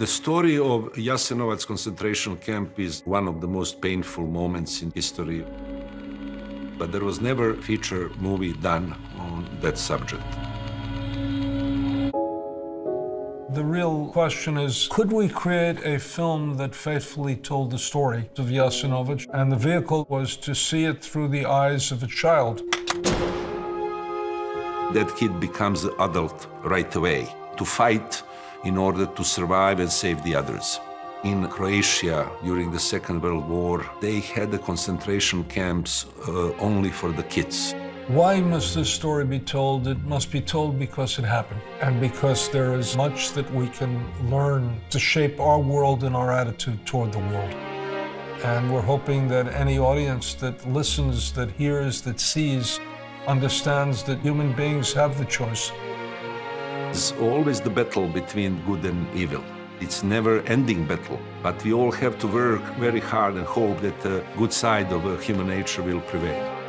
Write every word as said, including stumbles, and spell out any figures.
The story of Jasenovac concentration camp is one of the most painful moments in history. But there was never a feature movie done on that subject. The real question is, could we create a film that faithfully told the story of Jasenovac? And the vehicle was to see it through the eyes of a child. That kid becomes an adult right away, to fight in order to survive and save the others. In Croatia, during the Second World War, they had the concentration camps uh, only for the kids. Why must this story be told? It must be told because it happened, and because there is much that we can learn to shape our world and our attitude toward the world. And we're hoping that any audience that listens, that hears, that sees, understands that human beings have the choice. It's always the battle between good and evil. It's never-ending battle, but we all have to work very hard and hope that the good side of human nature will prevail.